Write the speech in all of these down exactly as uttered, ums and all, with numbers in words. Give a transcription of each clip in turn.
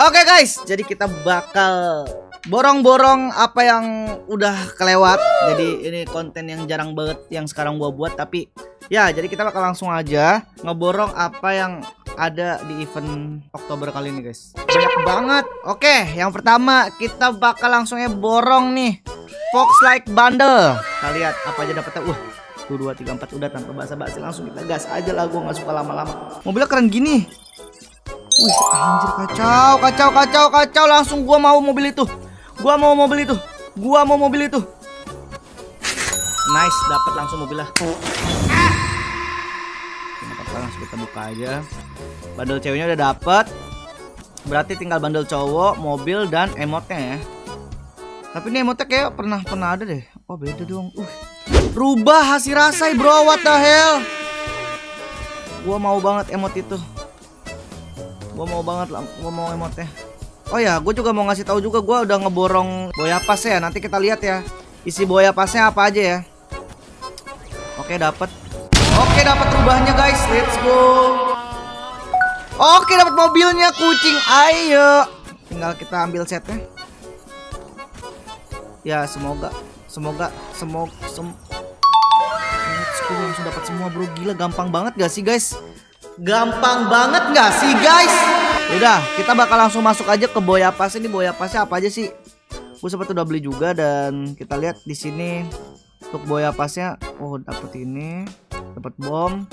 Oke guys, jadi kita bakal borong-borong apa yang udah kelewat. Jadi ini konten yang jarang banget yang sekarang gua buat, tapi ya jadi kita bakal langsung aja ngeborong apa yang ada di event Oktober kali ini guys. Banyak banget. Oke, yang pertama kita bakal langsungnya borong nih Fox Lite Bundle. Kita lihat apa aja dapetnya. Wah, satu, dua, tiga, empat udah tanpa basa-basi langsung kita gas aja lah, gua nggak suka lama-lama. Mobilnya keren gini. Wih, anjir, kacau, kacau, kacau, kacau. Langsung gua mau mobil itu. Gua mau mobil itu. Gua mau mobil itu. Nice, dapat langsung mobilnya. Kita langsung kita buka aja. Bandel ceweknya udah dapat. Berarti tinggal bandel cowok, mobil dan emotnya ya. Tapi ini emotnya kayak pernah pernah ada deh. Oh, beda dong. Uh. Rubah hasil rasai, bro. What the hell? Gua mau banget emot itu. Gue mau banget lah, gue mau emotnya. Oh ya, gue juga mau ngasih tahu juga gue udah ngeborong Booyah Pass ya. Nanti kita lihat ya isi Booyah Pass-nya apa aja ya. Oke, dapat. Oke, dapat rubahnya guys. Let's go. Oke, dapat mobilnya kucing. Ayo, tinggal kita ambil setnya. Ya, semoga, semoga, semoga, sem. Let's go, langsung dapat semua bro. Gila, gampang banget gak sih guys? Gampang banget nggak sih guys? Udah, kita bakal langsung masuk aja ke Booyah Pass. Ini Booyah Pass-nya apa aja sih? Gue sempat udah beli juga dan kita lihat di sini untuk Booyah Pass-nya. Oh, dapat ini, dapat bom,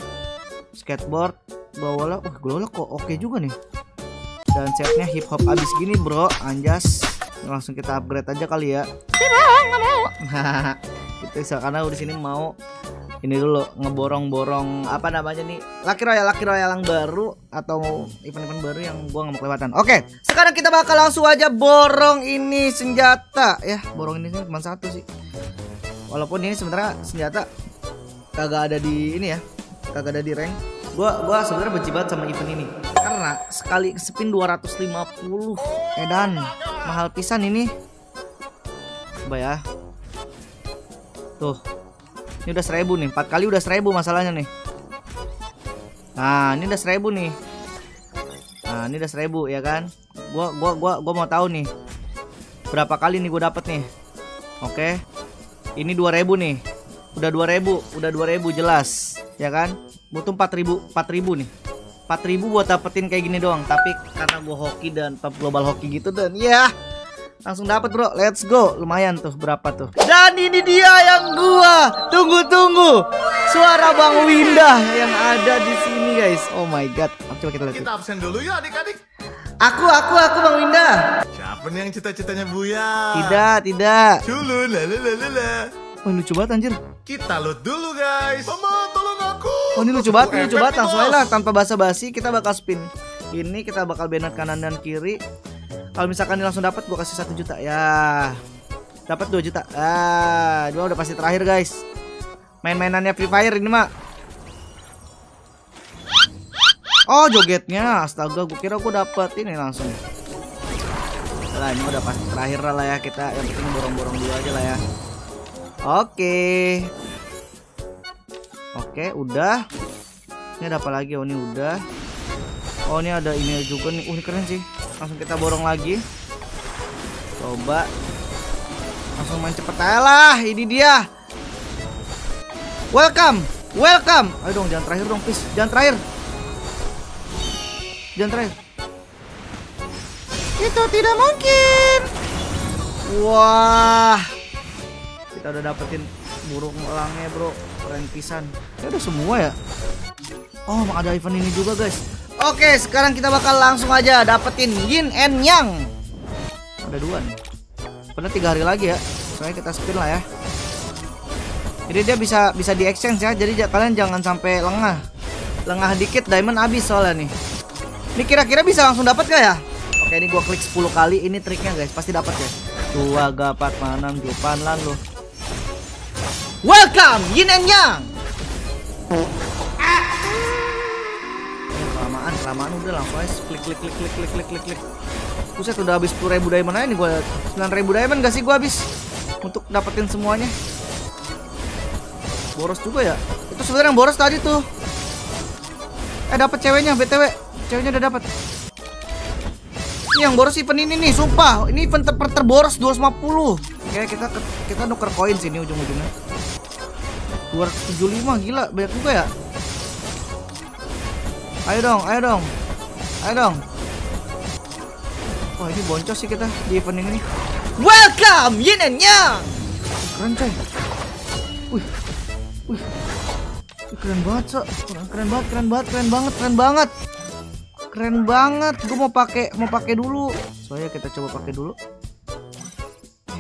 skateboard, glowwalla. Wah, glowwalla kok oke juga nih. Dan setnya hip hop abis gini bro, anjas. Langsung kita upgrade aja kali ya. Tidak mau. Kita karena di sini mau. Ini dulu ngeborong-borong apa namanya nih, Lucky Royale, Lucky Royale yang baru atau event-event baru yang gua nggak mau kelewatan. Oke, sekarang kita bakal langsung aja borong ini senjata ya. Borong ini cuma satu sih. Walaupun ini sebenarnya senjata kagak ada di ini ya, kagak ada di rank. Gua gua sebenarnya benci banget sama event ini karena sekali spin dua ratus lima puluh edan. Mahal pisan ini. Coba ya. Tuh. Ini udah seribu nih, empat kali udah seribu masalahnya nih. Nah, ini udah seribu nih. Nah, ini udah seribu ya kan? Gua, gua, gua, gua mau tahu nih berapa kali nih gue dapet nih. Oke, ini dua ribu nih. Udah dua ribu, udah dua ribu jelas, ya kan? Butuh empat ribu, empat ribu nih. empat ribu buat dapetin kayak gini doang. Tapi karena gue hoki dan top global hoki gitu dan ya. Yeah. Langsung dapat bro, let's go. Lumayan tuh, berapa tuh. Dan ini dia yang gua tunggu-tunggu, suara Bang Windah yang ada di sini guys. Oh my god, coba kita lihat. Kita absen dulu ya adik-adik. Aku, aku, aku Bang Windah. Siapa nih yang cita-citanya Booyah? Tidak, tidak. Culun, lalalala. Wah, lucu banget anjir. Kita loot dulu guys. Mama, tolong aku. Oh, ini lucu banget, lucu banget. Langsung aja lah, tanpa basa-basi kita bakal spin. Ini kita bakal banner kanan dan kiri. Kalau misalkan ini langsung dapat, gue kasih satu juta ya. Dapat dua juta. Ah, dua udah pasti terakhir, guys. Main-mainannya Free Fire ini mah. Oh, jogetnya. Astaga, gue kira gue dapat ini langsung. Lah, ini udah pasti terakhir lah ya kita. Yang penting borong-borong dulu aja lah ya. Oke. Oke, udah. Ini ada apa lagi? Oh, ini udah. Oh, ini ada ini juga nih. Uh, ini keren sih. Langsung kita borong lagi. Coba langsung main cepet aja lah. Ini dia. Welcome, welcome. Ayo dong, jangan terakhir dong, please. Jangan terakhir. Jangan terakhir. Itu tidak mungkin. Wah, kita udah dapetin burung elangnya bro. Keren pisan. Ya udah semua ya. Oh, ada event ini juga guys. Oke, sekarang kita bakal langsung aja dapetin Yin and Yang. Ada dua nih. Padahal tiga hari lagi ya. Soalnya kita spin lah ya. Jadi dia bisa bisa di exchange ya. Jadi kalian jangan sampai lengah. Lengah dikit diamond habis soalnya nih. Ini kira-kira bisa langsung dapat gak ya? Oke, ini gua klik sepuluh kali. Ini triknya guys, pasti dapat ya. Dua gapat manam jupan lan lo. Welcome Yin and Yang. Kelamaan udah langsung aja klik klik klik klik klik klik klik klik. Buset, udah habis sepuluh ribu diamond aja nih gua. sembilan ribu diamond gak sih gua habis untuk dapetin semuanya. Boros juga ya. Itu sebenarnya yang boros tadi tuh. Eh, dapat ceweknya B T W. Ceweknya udah dapat. Yang boros event ini nih, sumpah. Ini event ter terboros dua ratus lima puluh. Oke, kita kita nuker koin sini ujung-ujungnya. dua ratus tujuh puluh lima, gila, banyak juga ya. Ayo dong, ayo dong. Ayo dong. Wah, ini boncos sih kita di event ini. Welcome Yin and Yang. Keren, coy. Wih. Wih. Keren banget, so. Keren banget, keren banget, keren banget, keren banget. Keren banget. Gue mau pakai, mau pakai dulu. Soalnya kita coba pakai dulu.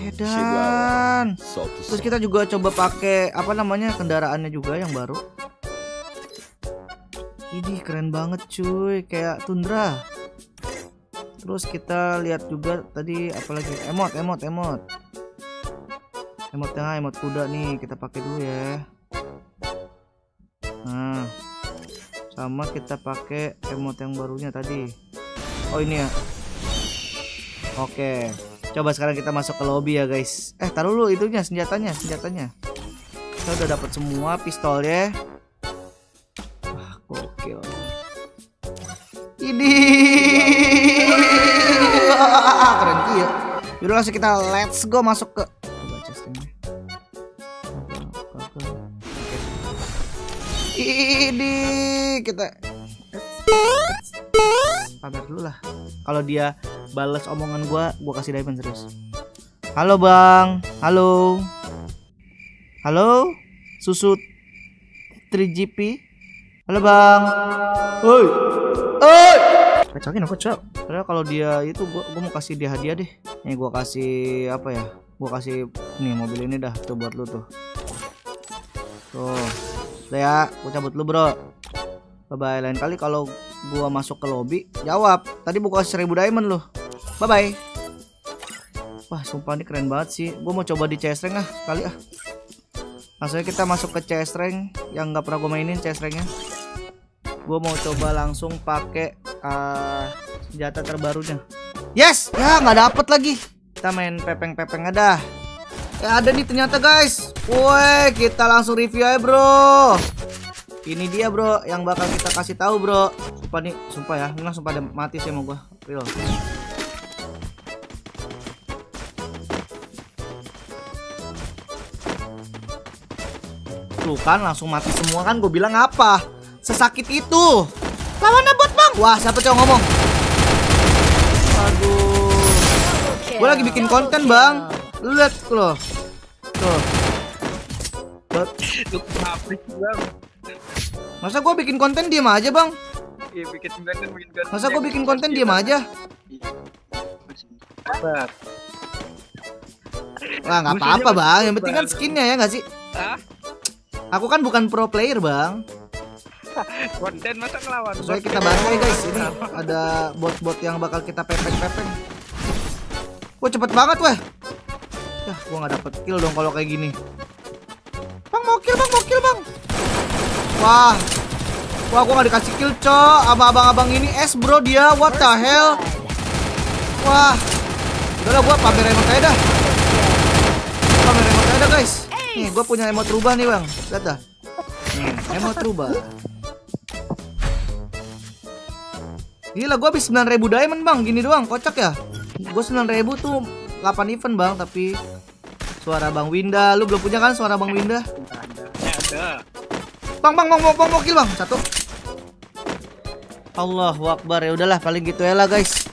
Edan. Terus kita juga coba pakai apa namanya kendaraannya juga yang baru. Ini keren banget, cuy. Kayak tundra. Terus kita lihat juga tadi apalagi emot, emot, emot. Emot tengah, emot kuda nih kita pakai dulu ya. Nah, sama kita pakai emot yang barunya tadi. Oh ini ya. Oke. Coba sekarang kita masuk ke lobby ya guys. Eh taruh dulu itunya senjatanya, senjatanya. Kita udah dapat semua pistolnya. Wah gokil. Ini keren ya. Yaudah langsung kita let's go masuk ke. Coba chestnya. Ini kita sabar dulu lah. Kalau dia balas omongan gua, gua kasih diamond terus. Halo bang, halo, halo, susu tiga G P, halo bang, oi, oi, kecokin aku cok. Karena kalau dia itu, gua, gua mau kasih dia hadiah deh. Ini gua kasih apa ya? Gua kasih nih mobil ini dah, tuh buat lu tuh. Tuh, udah ya, gua cabut lu bro. Bye bye. Lain kali kalau gua masuk ke lobby, jawab. Tadi buka seribu diamond loh. Bye bye. Wah, sumpah ini keren banget sih. Gua mau coba di C S rank ah, kali ah. Langsung kita masuk ke C S rank yang nggak pernah gua mainin C S ranknya. Gua mau coba langsung pakai uh, senjata terbarunya. Yes, ya nggak dapet lagi. Kita main pepeng-pepeng aja dah. Ya ada nih ternyata guys. Woi, kita langsung review aja bro. Ini dia bro yang bakal kita kasih tahu bro. Sumpah nih, sumpah ya, ini langsung pada mati sih sama gua. Real. Tuh kan langsung mati semua kan, gua bilang apa? Sesakit itu. Lawannya bot bang. Wah, siapa cowok ngomong? Aduh. Gua lagi bikin konten bang. Lu lihat loh. Tuh. Bot. Lu ngaprik bang. Masa gue bikin konten diem aja bang? Iya bikin konten, bikin konten. Masa gue bikin konten diem aja? Wah nggak apa-apa bang, yang penting kan skinnya ya nggak sih? Hah? Aku kan bukan pro player bang. Konten masa ngelawan? Soalnya kita bantai guys, ini ada bot-bot yang bakal kita pepeng-pepeng. Wah cepet banget wah. Yah gue nggak dapet kill dong kalau kayak gini. Bang mau kill bang, mau kill bang. Wah, wah, gua gak dikasih kill, cok. Abang-abang ini es bro dia, what the hell? Wah, udah gua pamer emote aja dah. Gua pamer emote aja guys. Nih, gua punya emote rubah nih bang, lihat dah. Nih, emote rubah. Gila, gua habis sembilan ribu diamond bang, gini doang, kocak ya. Gua sembilan ribu tuh delapan event bang, tapi suara Bang Windah, lu belum punya kan suara Bang Windah? Ada. Bang, bang, bang, bang, bang, bang, kill bang, satu. Allahu Akbar, ya udahlah paling gitu ya lah guys.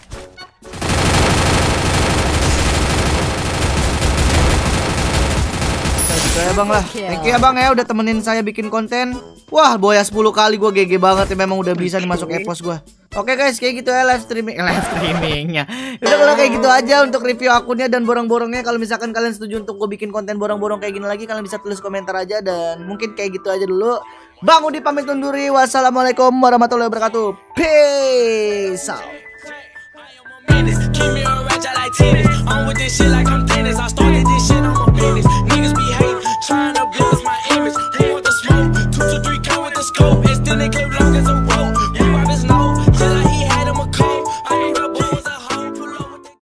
Gitu ya bang lah, thank you ya bang ya udah temenin saya bikin konten. Wah, boya sepuluh kali gue G G banget ya, memang udah bisa dimasuk epos gue. Oke guys, kayak gitu ya live streaming, eh, live streamingnya. Udah kalau kayak gitu aja untuk review akunnya dan borong-borongnya. Kalau misalkan kalian setuju untuk gue bikin konten borong-borong kayak gini lagi, kalian bisa tulis komentar aja dan mungkin kayak gitu aja dulu. Bang Udi pamit undur diri. Wassalamualaikum warahmatullahi wabarakatuh. Peace out.